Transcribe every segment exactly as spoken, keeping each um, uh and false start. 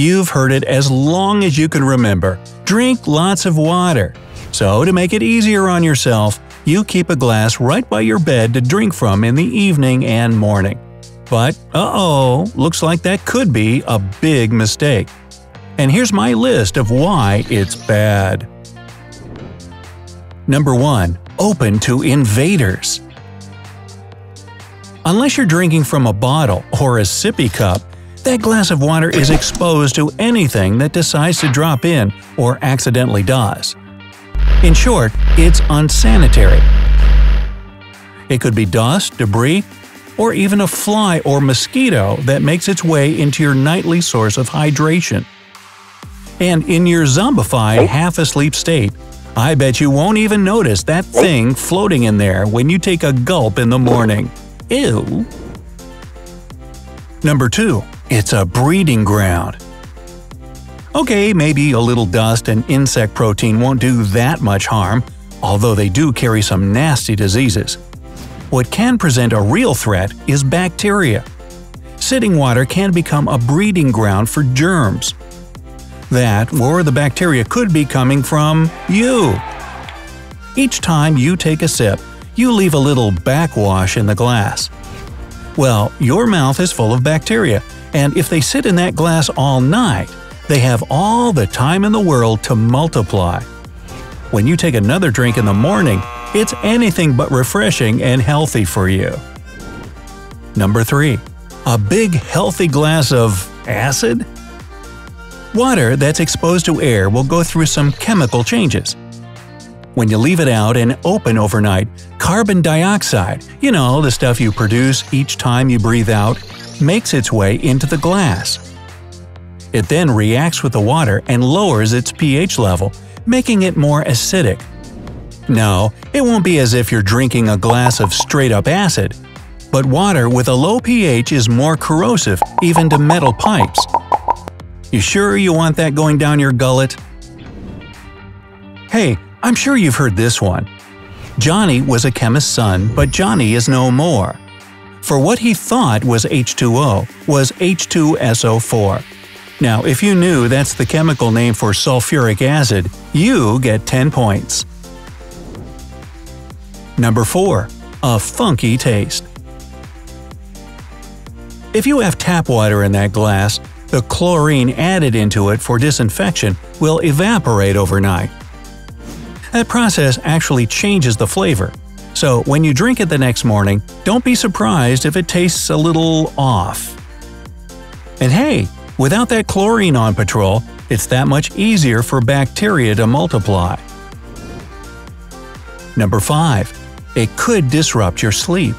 You've heard it as long as you can remember. Drink lots of water. So to make it easier on yourself, you keep a glass right by your bed to drink from in the evening and morning. But, uh-oh, looks like that could be a big mistake. And here's my list of why it's bad. Number one. Open to invaders. Unless you're drinking from a bottle or a sippy cup, that glass of water is exposed to anything that decides to drop in or accidentally does. In short, it's unsanitary. It could be dust, debris, or even a fly or mosquito that makes its way into your nightly source of hydration. And in your zombified, half-asleep state, I bet you won't even notice that thing floating in there when you take a gulp in the morning. Ew! Number two. It's a breeding ground. Okay, maybe a little dust and insect protein won't do that much harm, although they do carry some nasty diseases. What can present a real threat is bacteria. Sitting water can become a breeding ground for germs. That or the bacteria could be coming from you. Each time you take a sip, you leave a little backwash in the glass. Well, your mouth is full of bacteria, and if they sit in that glass all night, they have all the time in the world to multiply. When you take another drink in the morning, it's anything but refreshing and healthy for you. Number three. A big healthy glass of acid? Water that's exposed to air will go through some chemical changes. When you leave it out and open overnight, carbon dioxide, you know, the stuff you produce each time you breathe out, makes its way into the glass. It then reacts with the water and lowers its pH level, making it more acidic. No, it won't be as if you're drinking a glass of straight-up acid, but water with a low pH is more corrosive even to metal pipes. You sure you want that going down your gullet? Hey, I'm sure you've heard this one. Johnny was a chemist's son, but Johnny is no more. For what he thought was H two O was H two S O four. Now, if you knew that's the chemical name for sulfuric acid, you get ten points. Number four. A funky taste. If you have tap water in that glass, the chlorine added into it for disinfection will evaporate overnight. That process actually changes the flavor, so when you drink it the next morning, don't be surprised if it tastes a little off. And hey, without that chlorine on patrol, it's that much easier for bacteria to multiply. Number five. It could disrupt your sleep.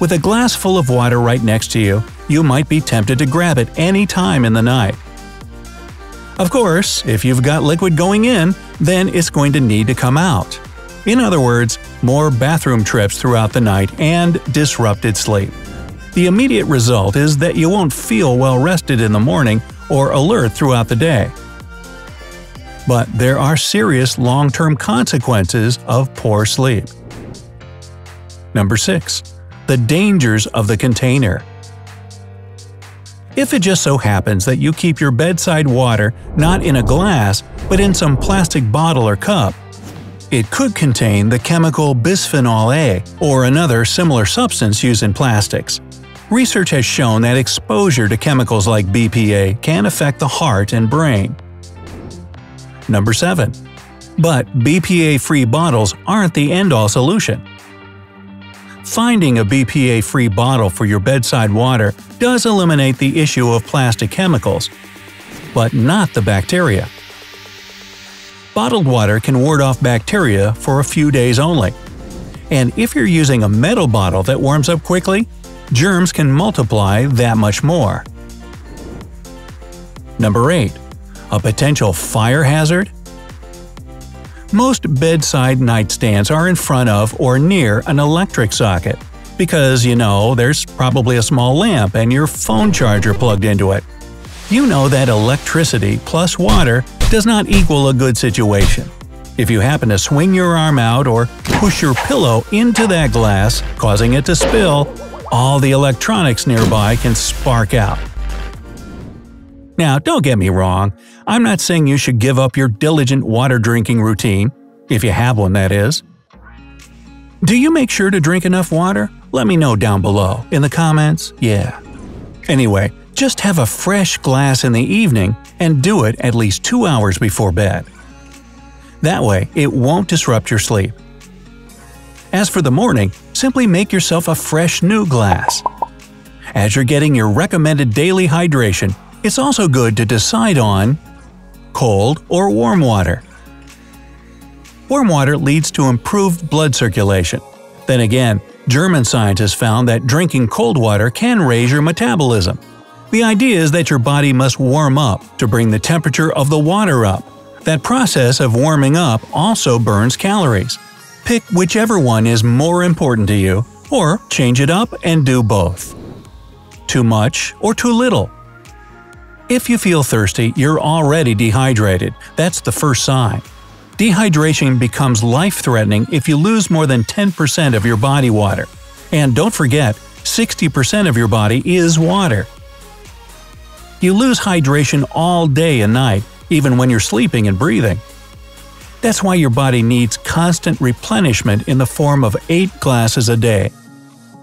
With a glass full of water right next to you, you might be tempted to grab it any time in the night. Of course, if you've got liquid going in, then it's going to need to come out. In other words, more bathroom trips throughout the night and disrupted sleep. The immediate result is that you won't feel well rested in the morning or alert throughout the day. But there are serious long-term consequences of poor sleep. Number six. The dangers of the container. If it just so happens that you keep your bedside water not in a glass but in some plastic bottle or cup, it could contain the chemical bisphenol A or another similar substance used in plastics. Research has shown that exposure to chemicals like B P A can affect the heart and brain. Number seven. But B P A-free bottles aren't the end-all solution. Finding a B P A-free bottle for your bedside water does eliminate the issue of plastic chemicals, but not the bacteria. Bottled water can ward off bacteria for a few days only. And if you're using a metal bottle that warms up quickly, germs can multiply that much more. Number eight. A potential fire hazard? Most bedside nightstands are in front of or near an electric socket because, you know, there's probably a small lamp and your phone charger plugged into it. You know that electricity plus water does not equal a good situation. If you happen to swing your arm out or push your pillow into that glass, causing it to spill, all the electronics nearby can spark out. Now, don't get me wrong, I'm not saying you should give up your diligent water drinking routine, if you have one, that is. Do you make sure to drink enough water? Let me know down below, in the comments, yeah. Anyway, just have a fresh glass in the evening and do it at least two hours before bed. That way, it won't disrupt your sleep. As for the morning, simply make yourself a fresh new glass. As you're getting your recommended daily hydration, it's also good to decide on cold or warm water. Warm water leads to improved blood circulation. Then again, German scientists found that drinking cold water can raise your metabolism. The idea is that your body must warm up to bring the temperature of the water up. That process of warming up also burns calories. Pick whichever one is more important to you, or change it up and do both. Too much or too little? If you feel thirsty, you're already dehydrated. That's the first sign. Dehydration becomes life-threatening if you lose more than ten percent of your body water. And don't forget, sixty percent of your body is water. You lose hydration all day and night, even when you're sleeping and breathing. That's why your body needs constant replenishment in the form of eight glasses a day.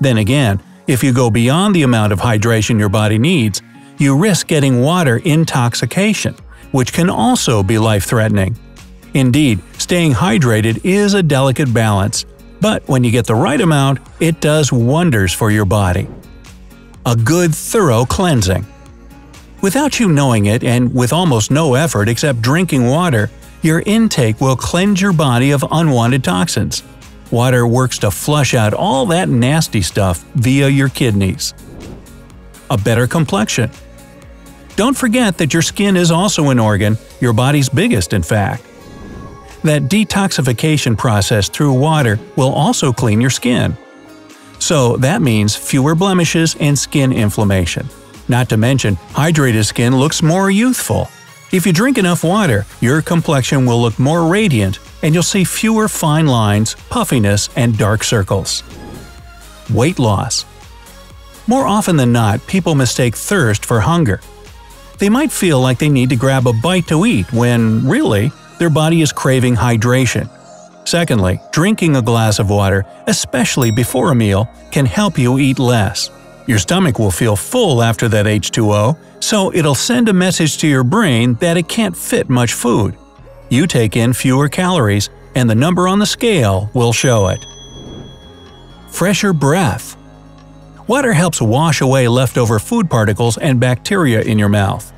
Then again, if you go beyond the amount of hydration your body needs, you risk getting water intoxication, which can also be life-threatening. Indeed, staying hydrated is a delicate balance, but when you get the right amount, it does wonders for your body. A good thorough cleansing. Without you knowing it and with almost no effort except drinking water, your intake will cleanse your body of unwanted toxins. Water works to flush out all that nasty stuff via your kidneys. A better complexion. Don't forget that your skin is also an organ, your body's biggest in fact. That detoxification process through water will also clean your skin. So that means fewer blemishes and skin inflammation. Not to mention, hydrated skin looks more youthful. If you drink enough water, your complexion will look more radiant and you'll see fewer fine lines, puffiness, and dark circles. Weight loss. More often than not, people mistake thirst for hunger. They might feel like they need to grab a bite to eat when, really, their body is craving hydration. Secondly, drinking a glass of water, especially before a meal, can help you eat less. Your stomach will feel full after that H two O, so it'll send a message to your brain that it can't fit much food. You take in fewer calories, and the number on the scale will show it. Fresher breath. Water helps wash away leftover food particles and bacteria in your mouth.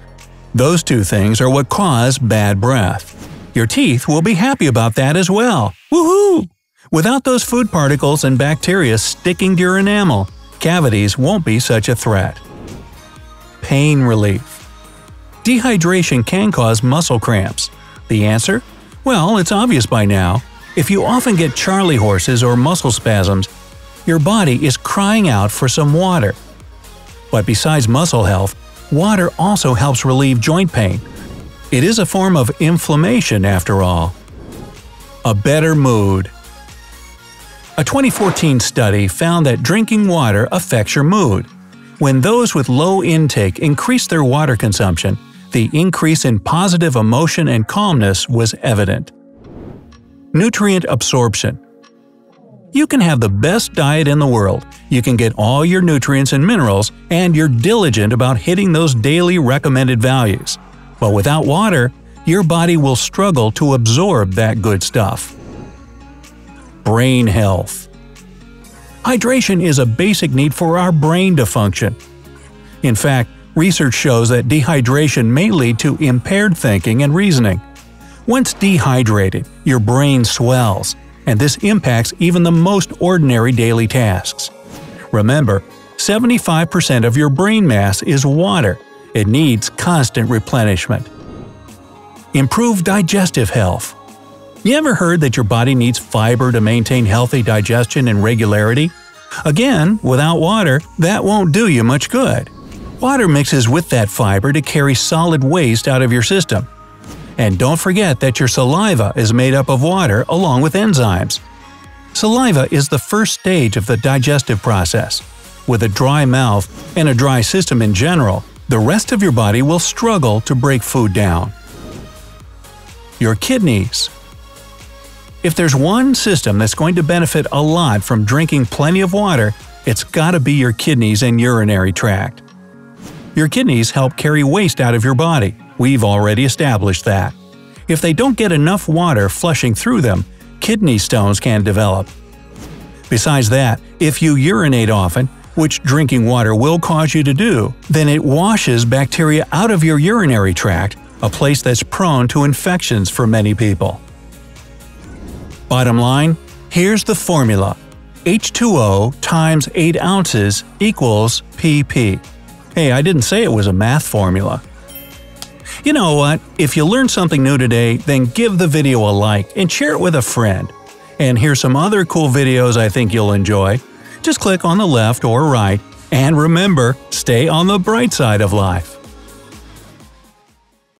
Those two things are what cause bad breath. Your teeth will be happy about that as well. Woohoo! Without those food particles and bacteria sticking to your enamel, cavities won't be such a threat. Pain relief. Dehydration can cause muscle cramps. The answer? Well, it's obvious by now. If you often get Charley horses or muscle spasms, your body is crying out for some water. But besides muscle health, water also helps relieve joint pain. It is a form of inflammation, after all. A better mood. A twenty fourteen study found that drinking water affects your mood. When those with low intake increased their water consumption, the increase in positive emotion and calmness was evident. Nutrient absorption. You can have the best diet in the world, you can get all your nutrients and minerals, and you're diligent about hitting those daily recommended values. But without water, your body will struggle to absorb that good stuff. Brain health. Hydration is a basic need for our brain to function. In fact, research shows that dehydration may lead to impaired thinking and reasoning. Once dehydrated, your brain swells, and this impacts even the most ordinary daily tasks. Remember, seventy-five percent of your brain mass is water. It needs constant replenishment. Improve digestive health. You ever heard that your body needs fiber to maintain healthy digestion and regularity? Again, without water, that won't do you much good. Water mixes with that fiber to carry solid waste out of your system. And don't forget that your saliva is made up of water along with enzymes. Saliva is the first stage of the digestive process. With a dry mouth and a dry system in general, the rest of your body will struggle to break food down. Your kidneys. If there's one system that's going to benefit a lot from drinking plenty of water, it's gotta be your kidneys and urinary tract. Your kidneys help carry waste out of your body. We've already established that. If they don't get enough water flushing through them, kidney stones can develop. Besides that, if you urinate often, which drinking water will cause you to do, then it washes bacteria out of your urinary tract, a place that's prone to infections for many people. Bottom line, here's the formula. H two O times eight ounces equals P P. Hey, I didn't say it was a math formula. You know what? If you learned something new today, then give the video a like and share it with a friend. And here's some other cool videos I think you'll enjoy. Just click on the left or right, and remember, stay on the bright side of life.